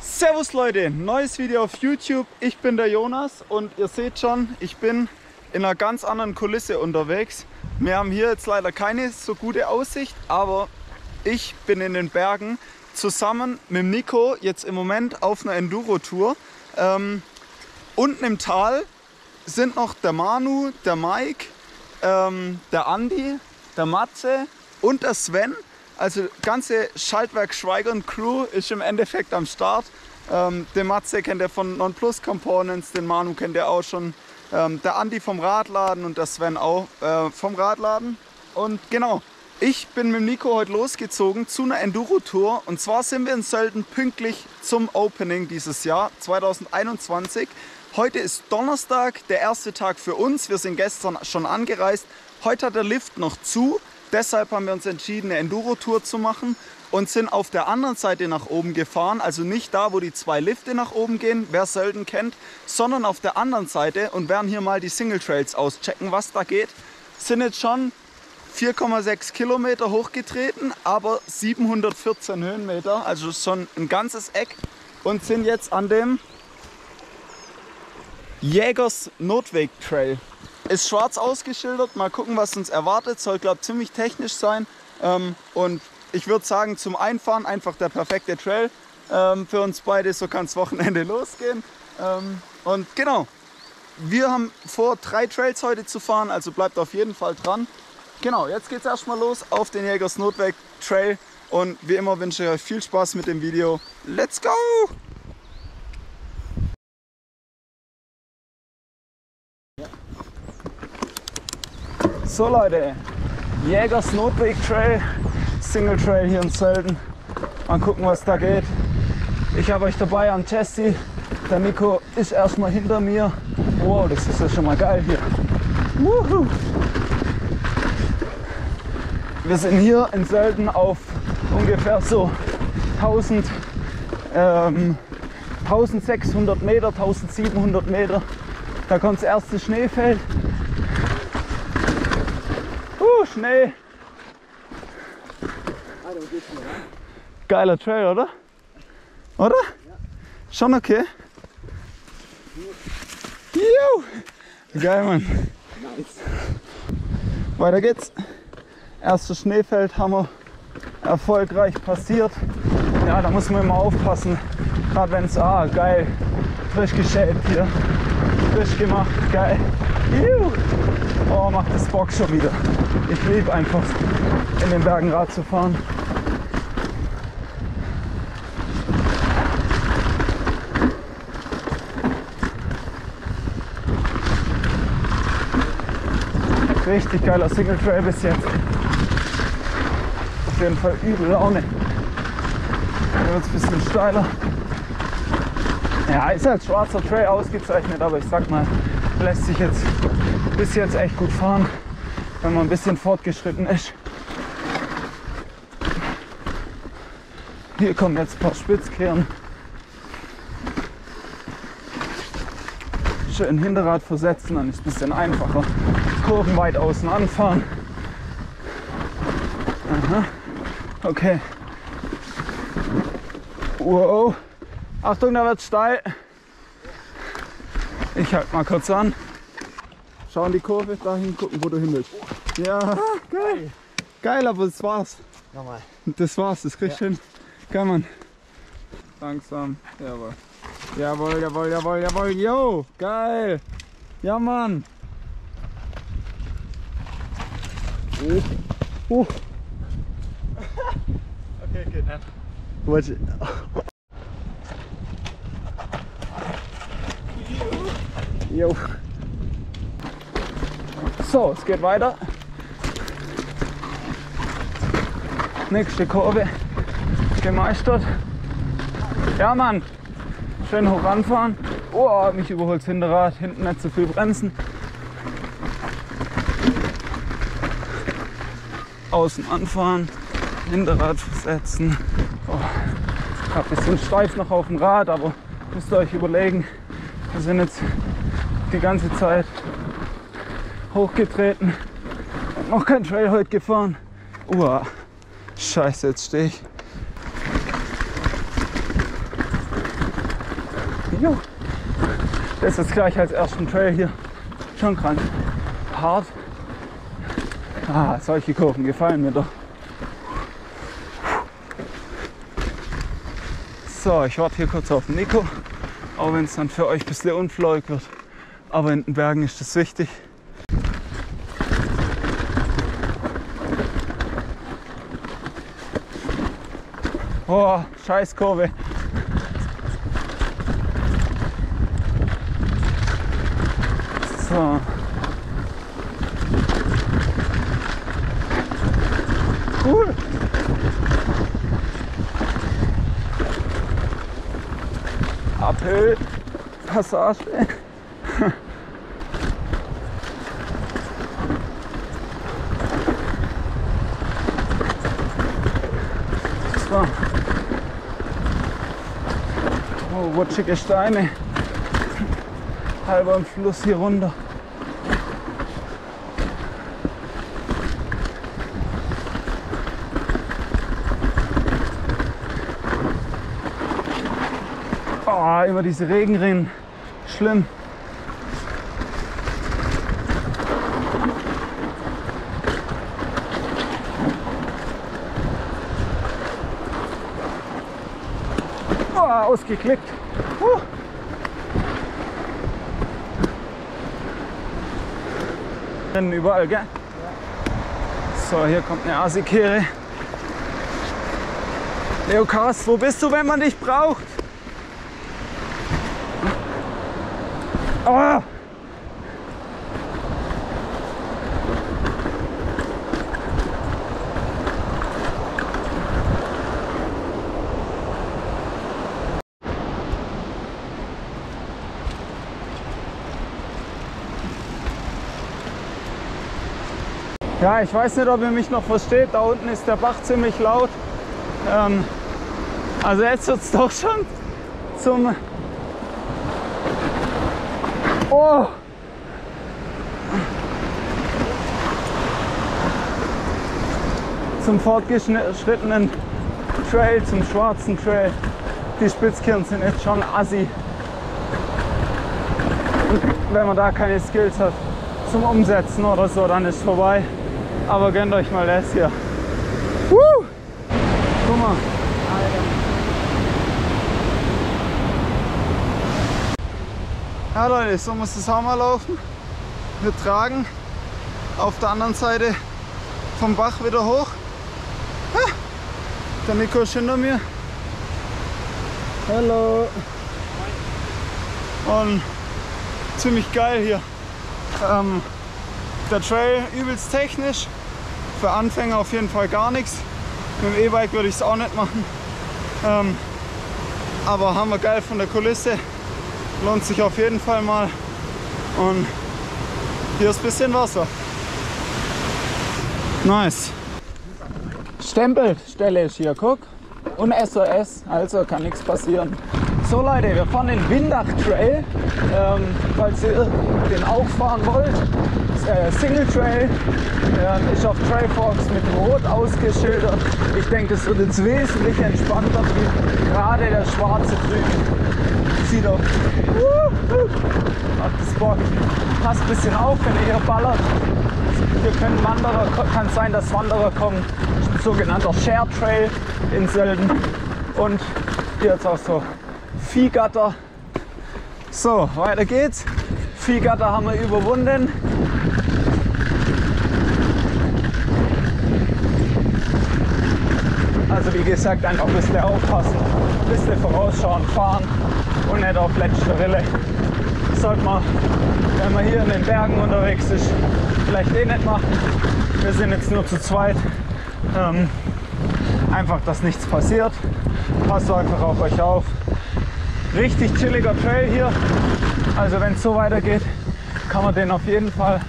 Servus Leute, neues Video auf YouTube. Ich bin der Jonas und ihr seht schon, ich bin in einer ganz anderen Kulisse unterwegs. Wir haben hier jetzt leider keine so gute Aussicht, aber ich bin in den Bergen zusammen mit Nico jetzt im Moment auf einer Enduro-Tour. Unten im Tal sind noch der Manu, der Mike, der Andi, der Matze und der Sven. Also ganze Schaltwerk Schweiger und Crew ist im Endeffekt am Start. Den Matze kennt ihr von Nonplus Components, den Manu kennt ihr auch schon, der Andi vom Radladen und der Sven auch vom Radladen. Und genau, ich bin mit Nico heute losgezogen zu einer Enduro-Tour. Und zwar sind wir in Sölden pünktlich zum Opening dieses Jahr 2021. Heute ist Donnerstag, der erste Tag für uns. Wir sind gestern schon angereist. Heute hat der Lift noch zu. Deshalb haben wir uns entschieden, eine Enduro-Tour zu machen und sind auf der anderen Seite nach oben gefahren. Also nicht da, wo die zwei Lifte nach oben gehen, wer Sölden kennt, sondern auf der anderen Seite und werden hier mal die Single Trails auschecken, was da geht. Sind jetzt schon 4,6 Kilometer hochgetreten, aber 714 Höhenmeter, also schon ein ganzes Eck, und sind jetzt an dem Jägers-Notweg-Trail. Ist schwarz ausgeschildert, mal gucken, was uns erwartet. Soll, glaube ich, ziemlich technisch sein. Und ich würde sagen, zum Einfahren einfach der perfekte Trail für uns beide. So kann das Wochenende losgehen. Und genau, wir haben vor, 3 Trails heute zu fahren, also bleibt auf jeden Fall dran. Genau, jetzt geht es erstmal los auf den Jägers-Notweg-Trail. Und wie immer wünsche ich euch viel Spaß mit dem Video. Let's go! So Leute, Jägers-Notweg-Trail, Single Trail hier in Sölden. Mal gucken, was da geht. Ich habe euch dabei an Jesse. Der Nico ist erstmal hinter mir. Wow, das ist ja schon mal geil hier. Wuhu. Wir sind hier in Sölden auf ungefähr so 1600 Meter, 1700 Meter. Da kommt das erste Schneefeld. Schnee. Geiler Trail, oder? Oder? Ja. Schon okay? Juhu. Geil, Mann. Nice. Weiter geht's. Erstes Schneefeld haben wir erfolgreich passiert. Ja, da muss man immer aufpassen. Gerade wenn es, geil, frisch geschäbt hier. Frisch gemacht, geil. Juhu. Oh, macht das Bock schon wieder. Ich liebe einfach, in den Bergen Rad zu fahren. Richtig geiler Single Trail bis jetzt. Auf jeden Fall übel Laune. Hier wird es ein bisschen steiler. Ja, ist als schwarzer Trail ausgezeichnet, aber ich sag mal, lässt sich jetzt bis jetzt echt gut fahren, wenn man ein bisschen fortgeschritten ist. Hier kommen jetzt ein paar Spitzkehren. Schön Hinterrad versetzen, dann ist es ein bisschen einfacher. Kurven weit außen anfahren. Aha. Okay. Wow. Achtung, da wird es steil. Ich halte mal kurz an. Schau in die Kurve, dahin gucken, wo du hin willst. Ja, geil. Geil, aber das war's. Nochmal. Das war's, das kriegst du hin. Geil, Mann. Langsam, jawohl. Jawohl, jawohl, jawohl, jawohl, yo. Geil. Ja, Mann. Oh. Okay, geht nicht. Warte. Yo. So, es geht weiter. Nächste Kurve gemeistert. Ja, Mann. Schön hoch ranfahren. Oh, mich überholt das Hinterrad. Hinten nicht so viel bremsen. Außen anfahren. Hinterrad versetzen. Oh, ich hab ein bisschen steif noch auf dem Rad, aber müsst ihr euch überlegen. Wir sind jetzt die ganze Zeit hochgetreten, noch kein Trail heute gefahren. Uah, scheiße, jetzt stehe ich. Jo, das ist jetzt gleich als ersten Trail hier schon krank hart. Ah, solche Kurven gefallen mir doch. So, ich warte hier kurz auf Nico, auch wenn es dann für euch ein bisschen unfläuig wird. Aber in den Bergen ist das wichtig. Oh, scheiß Kurve. So. Cool. Uphill Passage. So. Oh, rutschige Steine. Halber im Fluss hier runter. Oh, immer diese Regenrinnen. Schlimm. Oh, ausgeklickt. Rennen überall, gell? So, hier kommt eine Asikere. Leokast, wo bist du, wenn man dich braucht? Oh. Ja, ich weiß nicht, ob ihr mich noch versteht. Da unten ist der Bach ziemlich laut. Also jetzt wird es doch schon zum... Oh. Zum fortgeschrittenen Trail, zum schwarzen Trail. Die Spitzkirnen sind jetzt schon assi, wenn man da keine Skills hat zum Umsetzen oder so, dann ist es vorbei. Aber gönnt euch mal das hier. Woo! Guck mal. Ja Leute, so muss das auch mal laufen. Wir tragen auf der anderen Seite vom Bach wieder hoch. Ah, der Nico ist hinter mir. Hallo. Und ziemlich geil hier. Der Trail übelst technisch. Für Anfänger auf jeden Fall gar nichts. Mit dem E-Bike würde ich es auch nicht machen. Aber hammer geil von der Kulisse. Lohnt sich auf jeden Fall mal. Und hier ist ein bisschen Wasser. Nice. Stempelstelle ist hier, guck. Und SOS, also kann nichts passieren. So Leute, wir fahren den Windach Trail. Falls ihr den auch fahren wollt. Single Trail. Ist auf Trailforks mit Rot ausgeschildert. Ich denke, das wird jetzt wesentlich entspannter wie gerade der schwarze drüben. Sieht doch. Macht das Bock. Passt ein bisschen auf, wenn ihr hier ballert. Hier können Wanderer, kann sein, dass Wanderer kommen. Sogenannter Share Trail in Sölden. Und hier jetzt auch so Viehgatter. So, weiter geht's. Viehgatter haben wir überwunden. Also wie gesagt, einfach ein bisschen aufpassen, ein bisschen vorausschauen, fahren und nicht auf letzte Rille. Das sollte man, wenn man hier in den Bergen unterwegs ist, vielleicht eh nicht machen. Wir sind jetzt nur zu zweit. Einfach, dass nichts passiert. Passt einfach auf euch auf. Richtig chilliger Trail hier. Also wenn es so weitergeht, kann man den auf jeden Fall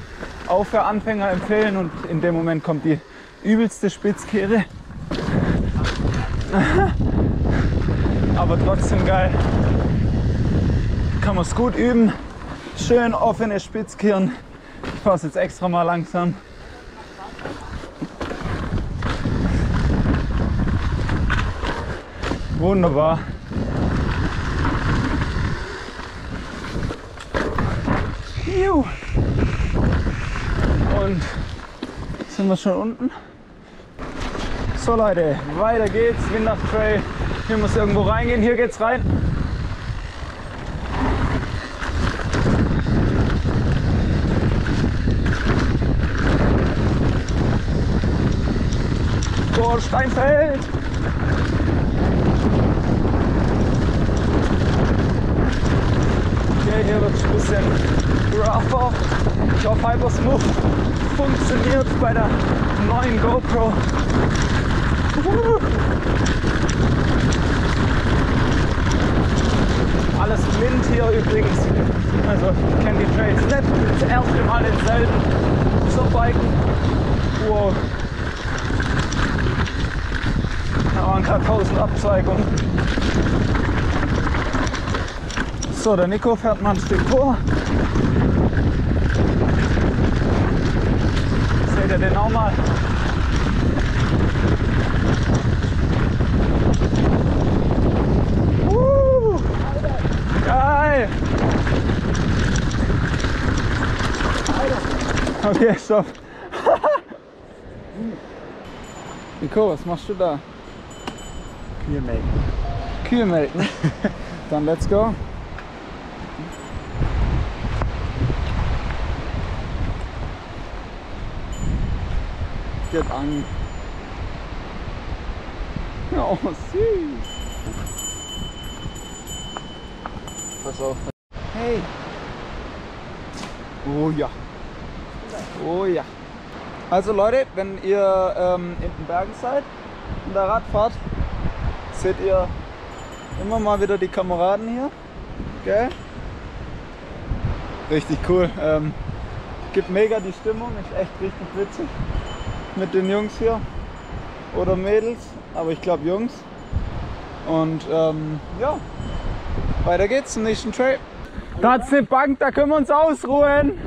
auch für Anfänger empfehlen. Und in dem Moment kommt die übelste Spitzkehre. Aber trotzdem geil. Kann man es gut üben. Schön offene Spitzkirnen. Ich fahre jetzt extra mal langsam. Wunderbar. Und sind wir schon unten. So Leute, weiter geht's, Windach Trail. Hier muss irgendwo reingehen, hier geht's rein. Oh, Steinfeld! Okay, hier wird es ein bisschen rougher. Ich hoffe, Hypersmooth funktioniert bei der neuen GoPro. Alles blind hier übrigens. Also ich kenne die Trails nicht. Das erste Mal in Sölden so biken. Wow. Da waren gerade 1000 Abzweigungen. So, der Nico fährt mal ein Stück vor. Seht ihr den auch mal? Geil! Okay, stopp. Nico, was machst du da? Kühe melken. Kühe melken? Dann let's go. Geht an. Oh, süß. Pass auf. Hey. Oh ja. Oh ja. Also Leute, wenn ihr in den Bergen seid und da Rad fahrt, seht ihr immer mal wieder die Kameraden hier, gell? Richtig cool, gibt mega die Stimmung, ist echt richtig witzig mit den Jungs hier oder Mädels, aber ich glaube Jungs. Und ja, weiter geht's zum nächsten Trail. Da ist eine Bank, da können wir uns ausruhen.